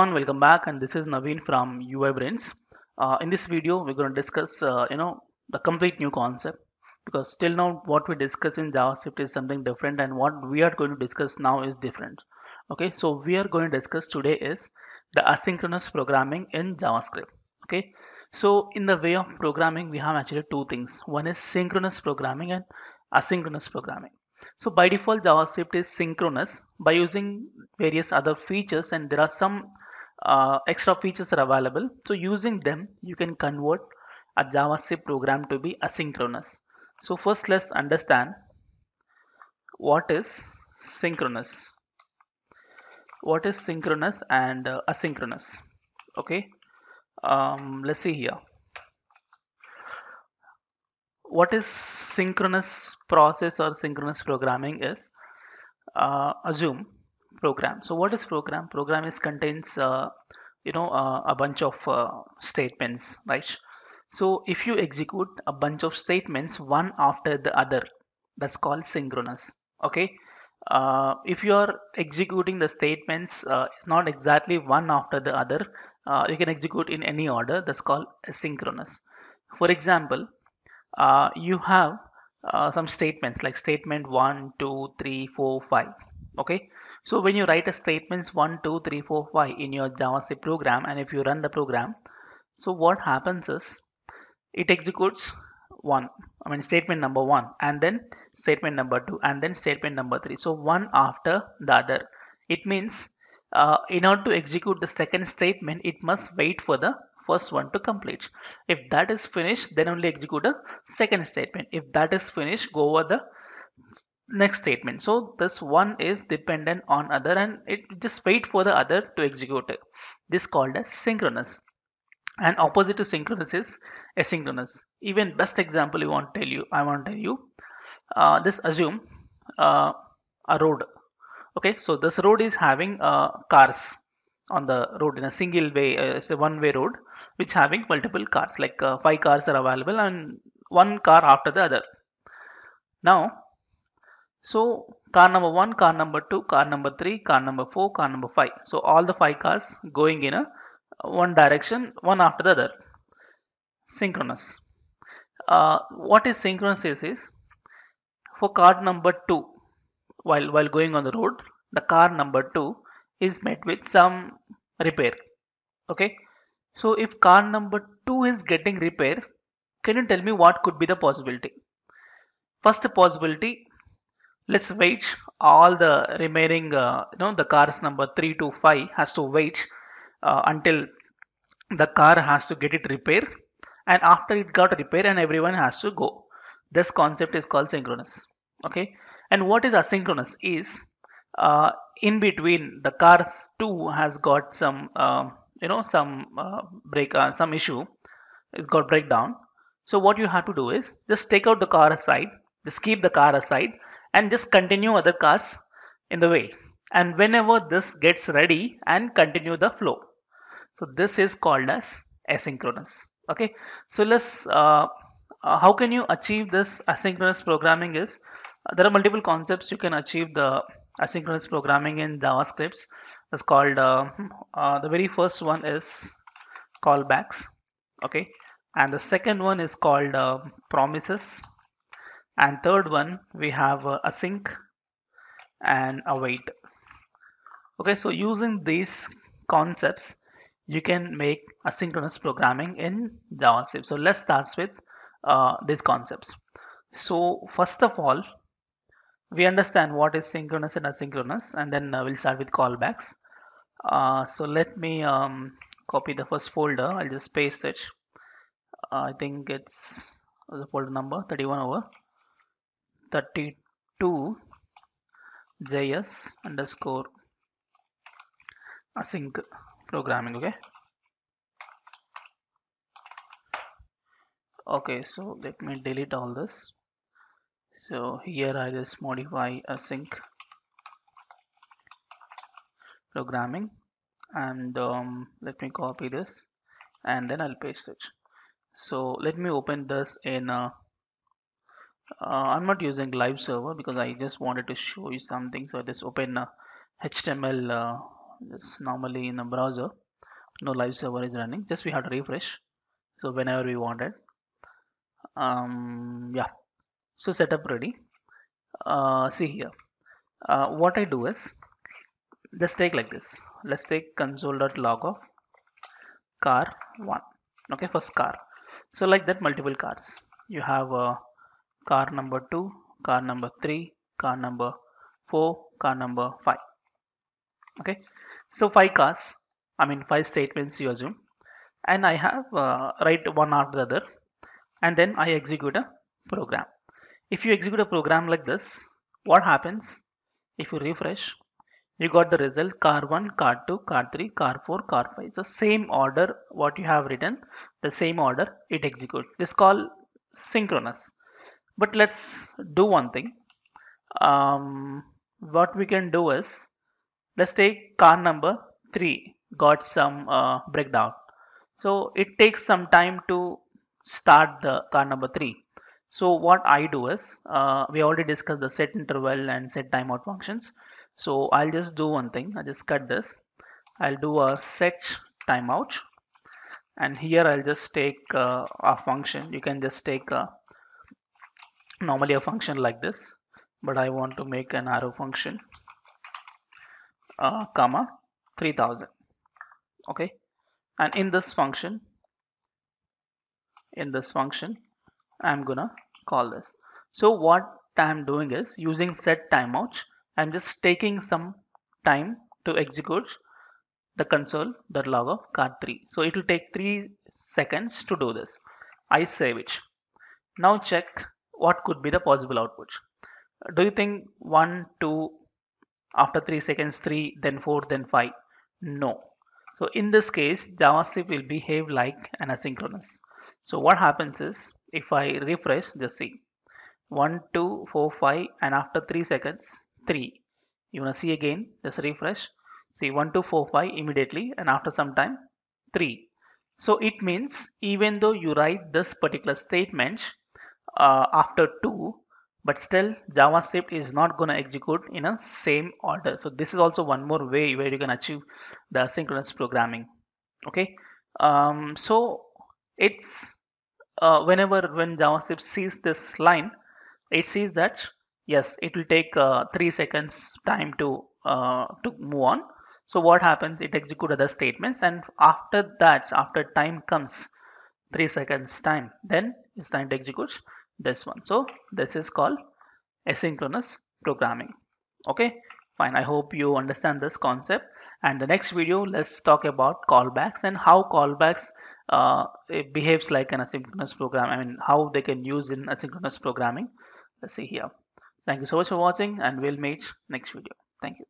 everyone, welcome back, and this is Naveen from UiBrains. In this video, we're going to discuss, the complete new concept, because till now what we discuss in JavaScript is something different, and what we are going to discuss now is different. Okay, so we are going to discuss today is the asynchronous programming in JavaScript. Okay, so in the way of programming, we have actually two things. One is synchronous programming and asynchronous programming. So by default, JavaScript is synchronous by using various other features, and there are some extra features are available. So using them, you can convert a JavaScript program to be asynchronous. So first, let's understand what is synchronous. What is synchronous and asynchronous? Okay, let's see here. What is synchronous process or synchronous programming is assume program. So what is program? Program is contains a bunch of statements, right? So if you execute a bunch of statements one after the other, that's called synchronous. Okay, if you are executing the statements, it's not exactly one after the other, you can execute in any order, that's called asynchronous. For example, you have some statements like statement 1, 2, 3, 4, 5. Okay, so when you write a statements 1, 2, 3, 4, 5 in your JavaScript program, and if you run the program, so what happens is it executes statement number 1, and then statement number 2, and then statement number 3. So one after the other. It means in order to execute the second statement, it must wait for the first one to complete. If that is finished, then only execute a second statement. If that is finished, go over the next statement. So this one is dependent on other, and it just wait for the other to execute it. This called as synchronous. And opposite to synchronous is asynchronous. Even best example I want to tell you this assume a road. Okay, so this road is having cars on the road in a single way, it's a one-way road which having multiple cars, like 5 cars are available and one car after the other. Now, so car number 1, car number 2, car number 3, car number 4, car number 5. So all the 5 cars going in a one direction, one after the other. Synchronous. What is synchronous is for car number 2, while going on the road, the car number 2 is met with some repair. Okay, so if car number 2 is getting repair, can you tell me what could be the possibility? First possibility, let's wait all the remaining the cars number 3 to 5 has to wait until the car has to get it repaired, and after it got repaired, and everyone has to go. This concept is called synchronous. Okay, and what is asynchronous is in between the cars 2 has got some some issue, it's got breakdown. So what you have to do is just take out the car aside, just keep the car aside, and just continue other cars in the way, and whenever this gets ready, and continue the flow. So this is called as asynchronous. Okay, so let's how can you achieve this asynchronous programming is there are multiple concepts you can achieve the asynchronous programming in JavaScript. Is called the very first one is callbacks. Okay, and the second one is called promises, and third one we have async and await. Okay, so using these concepts you can make asynchronous programming in JavaScript. So let's start with these concepts. So first of all, we understand what is synchronous and asynchronous, and then we'll start with callbacks. So let me copy the first folder. I'll just paste it. I think it's the folder number 31/32 js_async programming. Okay, so let me delete all this. So here I just modify async programming, and let me copy this, and then I'll paste it. So let me open this in I'm not using live server because I just wanted to show you something. So I just open a HTML just normally in a browser, no live server is running, just we have to refresh. So whenever we wanted, so setup ready. See here, what I do is just take like this. Let's take console.log of car1. Okay, first car. So like that, multiple cars. You have car number 2, car number 3, car number 4, car number 5. Okay, so 5 cars. I mean 5 statements you assume, and I have write one after the other, and then I execute a program. If you execute a program like this, what happens? If you refresh, you got the result car 1, car 2, car 3, car 4, car 5. So same order what you have written, the same order it executes. This is called synchronous. But let's do one thing. What we can do is, let's take car number 3 got some breakdown. So it takes some time to start the car number 3. So what I do is, we already discussed the set interval and set timeout functions. So I'll just do one thing. I'll just cut this. I'll do a set timeout, and here I'll just take a function. You can just take normally a function like this, but I want to make an arrow function, comma 3000. Okay, and in this function I'm gonna call this. So what I'm doing is, using set timeout, I'm just taking some time to execute the console.log of car 3. So it will take 3 seconds to do this. I save it. Now check what could be the possible output. Do you think 1, 2, after 3 seconds 3, then 4, then 5? No. So in this case, JavaScript will behave like an asynchronous. So what happens is, if I refresh, just see 1, 2, 4, 5, and after 3 seconds 3. You want to see again, just refresh. See 1, 2, 4, 5 immediately, and after some time 3. So it means even though you write this particular statement after 2, but still JavaScript is not going to execute in a same order. So this is also one more way where you can achieve the synchronous programming. Okay, so it's when JavaScript sees this line, it sees that yes, it will take 3 seconds time to move on. So what happens? It executes other statements, and after that, after time comes 3 seconds time, then it's time to execute this one. So this is called asynchronous programming. Okay, fine. I hope you understand this concept, and the next video let's talk about callbacks and how callbacks it behaves like an asynchronous program. I mean how they can use in asynchronous programming. Let's see here. Thank you so much for watching, and we'll meet next video. Thank you.